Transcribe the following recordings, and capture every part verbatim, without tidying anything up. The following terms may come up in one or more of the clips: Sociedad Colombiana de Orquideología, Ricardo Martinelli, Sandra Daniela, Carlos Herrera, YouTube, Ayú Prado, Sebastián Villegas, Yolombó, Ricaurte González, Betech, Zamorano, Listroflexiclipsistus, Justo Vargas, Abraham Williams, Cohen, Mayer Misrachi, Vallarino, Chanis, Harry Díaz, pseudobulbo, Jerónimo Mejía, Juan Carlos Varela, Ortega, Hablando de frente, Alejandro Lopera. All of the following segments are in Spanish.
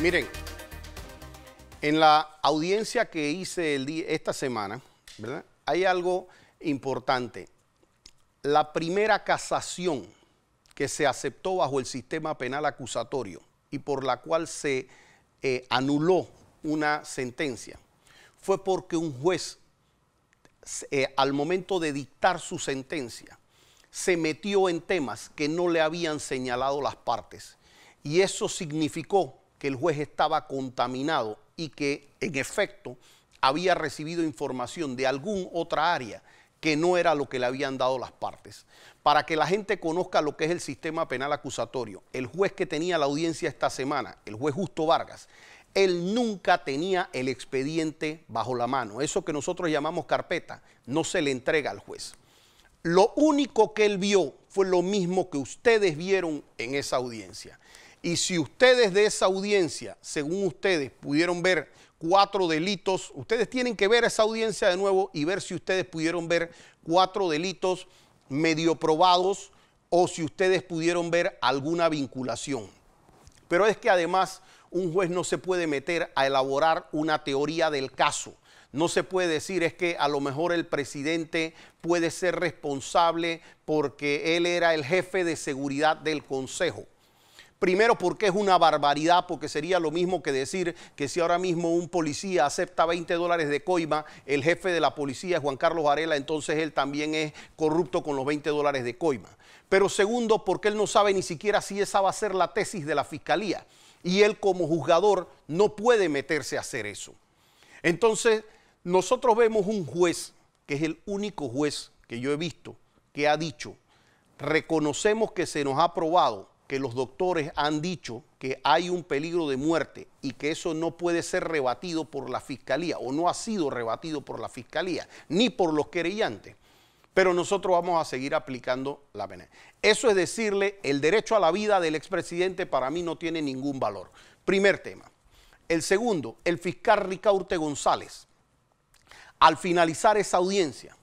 Miren, en la audiencia que hice el día, esta semana, ¿verdad?, hay algo importante. La primera casación que se aceptó bajo el sistema penal acusatorio y por la cual se eh, anuló una sentencia fue porque un juez, eh, al momento de dictar su sentencia, se metió en temas que no le habían señalado las partes. Y eso significó que el juez estaba contaminado y que, en efecto, había recibido información de alguna otra área que no era lo que le habían dado las partes. Para que la gente conozca lo que es el sistema penal acusatorio, el juez que tenía la audiencia esta semana, el juez Justo Vargas, él nunca tenía el expediente bajo la mano. Eso que nosotros llamamos carpeta no se le entrega al juez. Lo único que él vio fue lo mismo que ustedes vieron en esa audiencia. Y si ustedes de esa audiencia, según ustedes, pudieron ver cuatro delitos, ustedes tienen que ver esa audiencia de nuevo y ver si ustedes pudieron ver cuatro delitos medio probados o si ustedes pudieron ver alguna vinculación. Pero es que además un juez no se puede meter a elaborar una teoría del caso. No se puede decir es que a lo mejor el presidente puede ser responsable porque él era el jefe de seguridad del Consejo. Primero, porque es una barbaridad, porque sería lo mismo que decir que si ahora mismo un policía acepta veinte dólares de coima, el jefe de la policía es Juan Carlos Varela, entonces él también es corrupto con los veinte dólares de coima. Pero segundo, porque él no sabe ni siquiera si esa va a ser la tesis de la fiscalía y él como juzgador no puede meterse a hacer eso. Entonces, nosotros vemos un juez, que es el único juez que yo he visto, que ha dicho, reconocemos que se nos ha probado que los doctores han dicho que hay un peligro de muerte y que eso no puede ser rebatido por la fiscalía o no ha sido rebatido por la fiscalía ni por los querellantes, pero nosotros vamos a seguir aplicando la pena. Eso es decirle, el derecho a la vida del expresidente para mí no tiene ningún valor. Primer tema. El segundo, el fiscal Ricaurte González, al finalizar esa audiencia,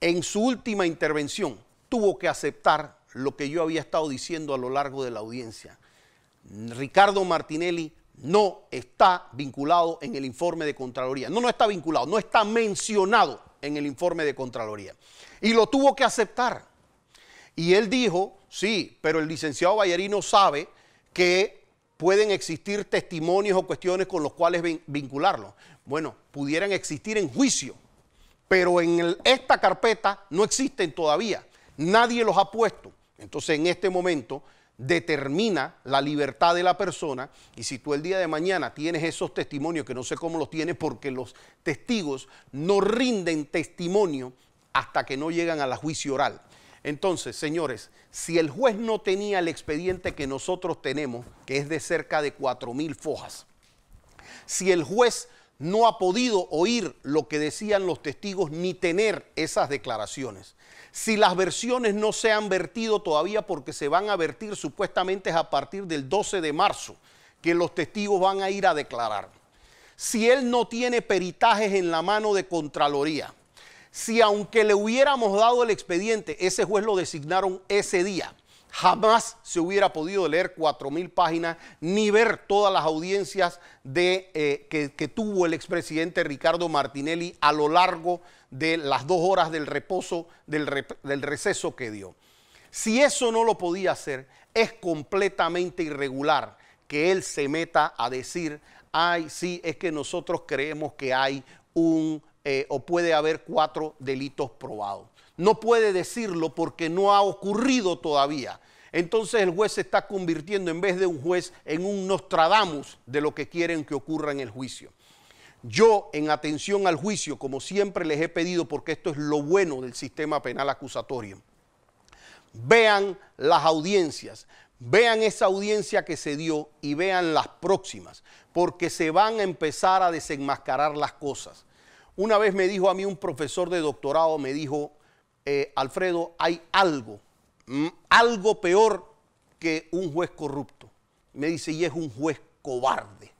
en su última intervención, tuvo que aceptar lo que yo había estado diciendo a lo largo de la audiencia. Ricardo Martinelli no está vinculado en el informe de Contraloría. No, no está vinculado, no está mencionado en el informe de Contraloría. Y lo tuvo que aceptar. Y él dijo, sí, pero el licenciado Vallarino sabe que pueden existir testimonios o cuestiones con los cuales vincularlo. Bueno, pudieran existir en juicio, pero en el, esta carpeta no existen todavía. Nadie los ha puesto. Entonces, en este momento determina la libertad de la persona y si tú el día de mañana tienes esos testimonios, que no sé cómo los tienes porque los testigos no rinden testimonio hasta que no llegan a la juicio oral. Entonces, señores, si el juez no tenía el expediente que nosotros tenemos, que es de cerca de cuatro mil fojas, si el juez no ha podido oír lo que decían los testigos ni tener esas declaraciones, si las versiones no se han vertido todavía porque se van a vertir supuestamente es a partir del doce de marzo que los testigos van a ir a declarar, si él no tiene peritajes en la mano de Contraloría, si aunque le hubiéramos dado el expediente, ese juez lo designaron ese día, jamás se hubiera podido leer cuatro mil páginas ni ver todas las audiencias de, eh, que, que tuvo el expresidente Ricardo Martinelli a lo largo de las dos horas del reposo, del, rep- del receso que dio. Si eso no lo podía hacer, es completamente irregular que él se meta a decir, ay, sí, es que nosotros creemos que hay un eh, o puede haber cuatro delitos probados. No puede decirlo porque no ha ocurrido todavía. Entonces el juez se está convirtiendo en vez de un juez en un Nostradamus de lo que quieren que ocurra en el juicio. Yo, en atención al juicio, como siempre les he pedido, porque esto es lo bueno del sistema penal acusatorio, vean las audiencias, vean esa audiencia que se dio y vean las próximas, porque se van a empezar a desenmascarar las cosas. Una vez me dijo a mí un profesor de doctorado, me dijo, Eh, Alfredo, hay algo, algo peor que un juez corrupto. Me dice, y es un juez cobarde,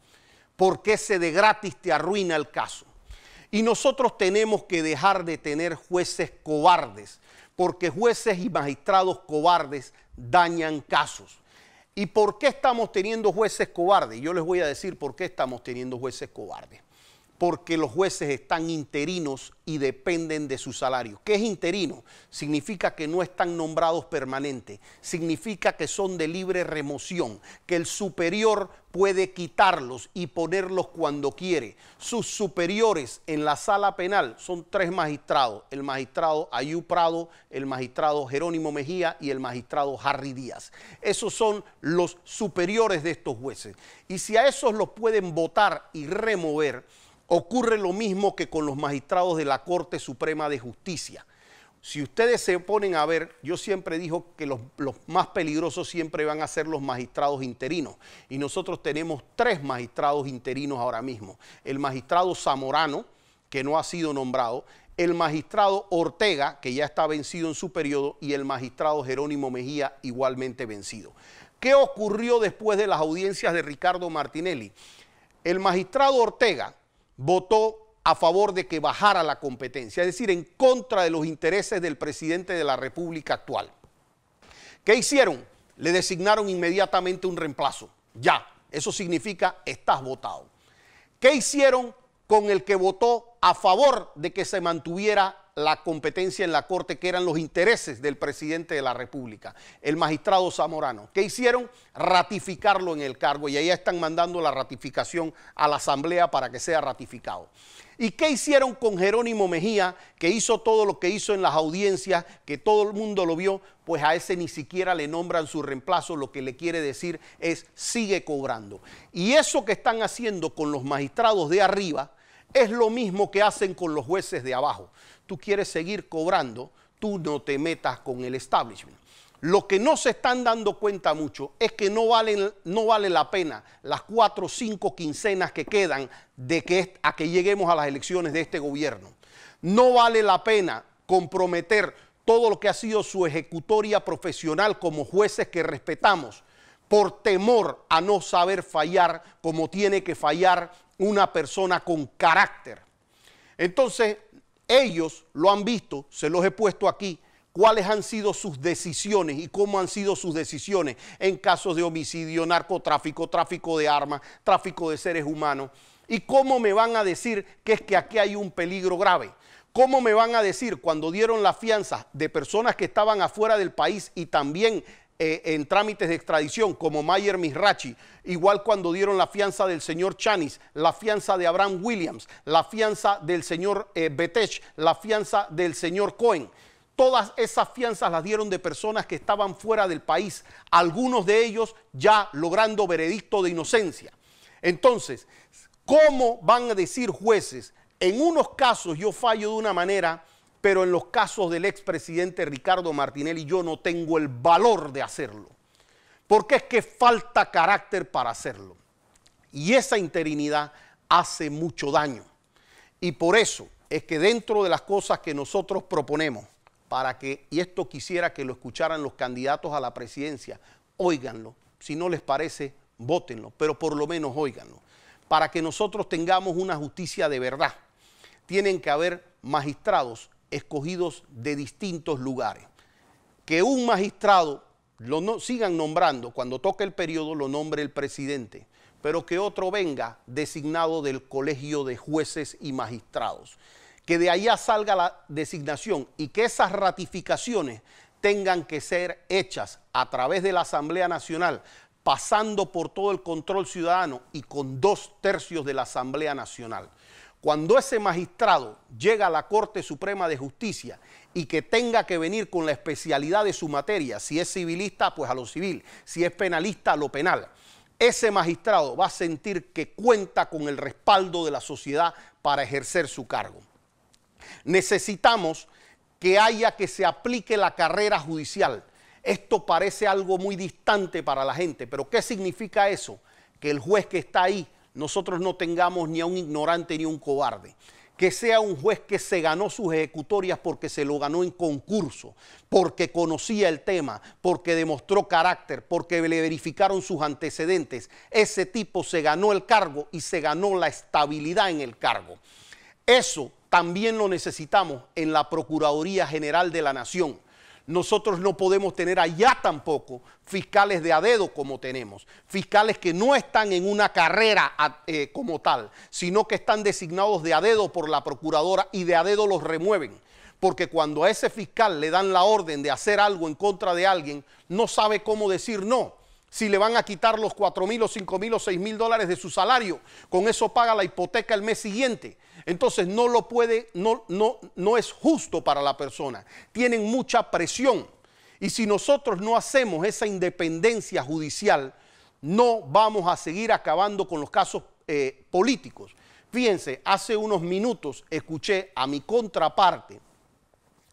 porque ese de gratis te arruina el caso. Y nosotros tenemos que dejar de tener jueces cobardes, porque jueces y magistrados cobardes dañan casos. ¿Y por qué estamos teniendo jueces cobardes? Yo les voy a decir por qué estamos teniendo jueces cobardes. Porque los jueces están interinos y dependen de su salario. ¿Qué es interino? Significa que no están nombrados permanentes, significa que son de libre remoción, que el superior puede quitarlos y ponerlos cuando quiere. Sus superiores en la sala penal son tres magistrados, el magistrado Ayú Prado, el magistrado Jerónimo Mejía y el magistrado Harry Díaz. Esos son los superiores de estos jueces. Y si a esos los pueden votar y remover, ocurre lo mismo que con los magistrados de la Corte Suprema de Justicia. Si ustedes se ponen a ver, yo siempre digo que los, los más peligrosos siempre van a ser los magistrados interinos. Y nosotros tenemos tres magistrados interinos ahora mismo. El magistrado Zamorano, que no ha sido nombrado, el magistrado Ortega, que ya está vencido en su periodo, y el magistrado Jerónimo Mejía, igualmente vencido. ¿Qué ocurrió después de las audiencias de Ricardo Martinelli? El magistrado Ortega votó a favor de que bajara la competencia, es decir, en contra de los intereses del presidente de la República actual. ¿Qué hicieron? Le designaron inmediatamente un reemplazo. Ya, eso significa estás votado. ¿Qué hicieron con el que votó a favor de que se mantuviera la competencia en la Corte, que eran los intereses del presidente de la República, el magistrado Zamorano? ¿Qué hicieron? Ratificarlo en el cargo, y ahí están mandando la ratificación a la Asamblea para que sea ratificado. ¿Y qué hicieron con Jerónimo Mejía, que hizo todo lo que hizo en las audiencias, que todo el mundo lo vio? Pues a ese ni siquiera le nombran su reemplazo, lo que le quiere decir es sigue cobrando. Y eso que están haciendo con los magistrados de arriba es lo mismo que hacen con los jueces de abajo. Tú quieres seguir cobrando, tú no te metas con el establishment. Lo que no se están dando cuenta mucho es que no valen, no vale la pena las cuatro o cinco quincenas que quedan de que a que lleguemos a las elecciones de este gobierno. No vale la pena comprometer todo lo que ha sido su ejecutoria profesional como jueces que respetamos por temor a no saber fallar como tiene que fallar una persona con carácter. Entonces, ellos lo han visto, se los he puesto aquí, cuáles han sido sus decisiones y cómo han sido sus decisiones en casos de homicidio, narcotráfico, tráfico de armas, tráfico de seres humanos. ¿Y cómo me van a decir que es que aquí hay un peligro grave? ¿Cómo me van a decir cuando dieron las fianzas de personas que estaban afuera del país y también eh, en trámites de extradición, como Mayer Misrachi, igual cuando dieron la fianza del señor Chanis, la fianza de Abraham Williams, la fianza del señor eh, Betech, la fianza del señor Cohen? Todas esas fianzas las dieron de personas que estaban fuera del país, algunos de ellos ya logrando veredicto de inocencia. Entonces, ¿cómo van a decir jueces? En unos casos yo fallo de una manera, pero en los casos del expresidente Ricardo Martinelli yo no tengo el valor de hacerlo, porque es que falta carácter para hacerlo. Y esa interinidad hace mucho daño. Y por eso es que dentro de las cosas que nosotros proponemos, para que, y esto quisiera que lo escucharan los candidatos a la presidencia, óiganlo, si no les parece, vótenlo, pero por lo menos óiganlo, para que nosotros tengamos una justicia de verdad. Tienen que haber magistrados escogidos de distintos lugares. Que un magistrado lo no, sigan nombrando, cuando toque el periodo lo nombre el presidente, pero que otro venga designado del colegio de jueces y magistrados. Que de allá salga la designación y que esas ratificaciones tengan que ser hechas a través de la Asamblea Nacional, pasando por todo el control ciudadano y con dos tercios de la Asamblea Nacional. Cuando ese magistrado llega a la Corte Suprema de Justicia y que tenga que venir con la especialidad de su materia, si es civilista, pues a lo civil, si es penalista, a lo penal, ese magistrado va a sentir que cuenta con el respaldo de la sociedad para ejercer su cargo. Necesitamos que haya que se aplique la carrera judicial. Esto parece algo muy distante para la gente, pero ¿qué significa eso? Que el juez que está ahí, nosotros no tengamos ni a un ignorante ni a un cobarde, que sea un juez que se ganó sus ejecutorias porque se lo ganó en concurso, porque conocía el tema, porque demostró carácter, porque le verificaron sus antecedentes. Ese tipo se ganó el cargo y se ganó la estabilidad en el cargo. Eso también lo necesitamos en la Procuraduría General de la Nación. nosotros no podemos tener allá tampoco fiscales de a dedo como tenemos, fiscales que no están en una carrera eh, como tal, sino que están designados de a dedo por la procuradora y de a dedo los remueven. Porque cuando a ese fiscal le dan la orden de hacer algo en contra de alguien, no sabe cómo decir no. Si le van a quitar los cuatro mil o cinco mil o seis mil dólares de su salario, con eso paga la hipoteca el mes siguiente. Entonces no lo puede, no, no, no es justo para la persona. Tienen mucha presión. Y si nosotros no hacemos esa independencia judicial, no vamos a seguir acabando con los casos eh, políticos. Fíjense, hace unos minutos escuché a mi contraparte,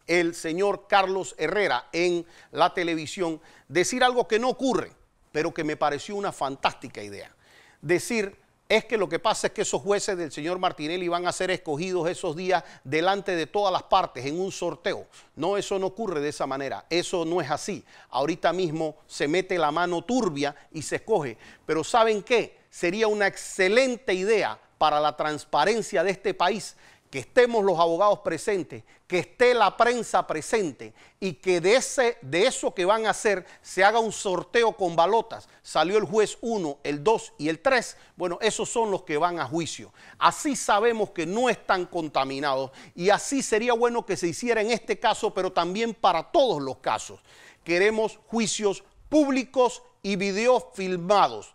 el señor Carlos Herrera, en la televisión, decir algo que no ocurre, pero que me pareció una fantástica idea. Decir, es que lo que pasa es que esos jueces del señor Martinelli van a ser escogidos esos días delante de todas las partes en un sorteo. No, eso no ocurre de esa manera, eso no es así. Ahorita mismo se mete la mano turbia y se escoge. Pero ¿saben qué? Sería una excelente idea para la transparencia de este país, que estemos los abogados presentes, que esté la prensa presente y que de, ese, de eso que van a hacer se haga un sorteo con balotas. Salió el juez uno, el dos y el tres. Bueno, esos son los que van a juicio. Así sabemos que no están contaminados y así sería bueno que se hiciera en este caso, pero también para todos los casos. Queremos juicios públicos y videos filmados.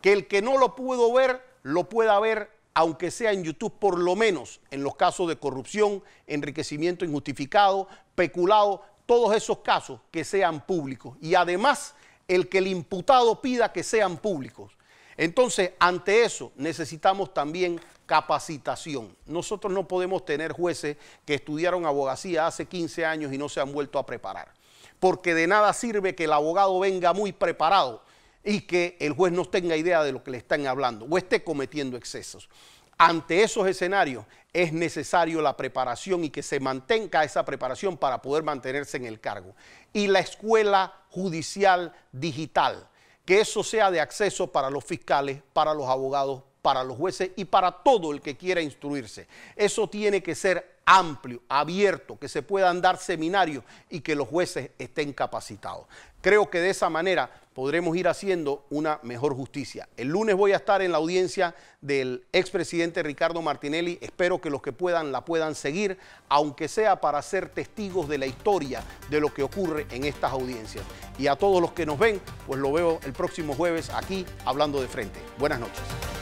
Que el que no lo pudo ver, lo pueda ver, aunque sea en YouTube, por lo menos en los casos de corrupción, enriquecimiento injustificado, peculado, todos esos casos que sean públicos. Y además, el que el imputado pida que sean públicos. Entonces, ante eso, necesitamos también capacitación. Nosotros no podemos tener jueces que estudiaron abogacía hace quince años y no se han vuelto a preparar. Porque de nada sirve que el abogado venga muy preparado y que el juez no tenga idea de lo que le están hablando o esté cometiendo excesos. Ante esos escenarios es necesario la preparación y que se mantenga esa preparación para poder mantenerse en el cargo. Y la escuela judicial digital, que eso sea de acceso para los fiscales, para los abogados, para los jueces y para todo el que quiera instruirse. Eso tiene que ser amplio, abierto, que se puedan dar seminarios y que los jueces estén capacitados. Creo que de esa manera podremos ir haciendo una mejor justicia. El lunes voy a estar en la audiencia del expresidente Ricardo Martinelli. Espero que los que puedan la puedan seguir, aunque sea para ser testigos de la historia de lo que ocurre en estas audiencias. Y a todos los que nos ven, pues lo veo el próximo jueves aquí, Hablando de Frente. Buenas noches.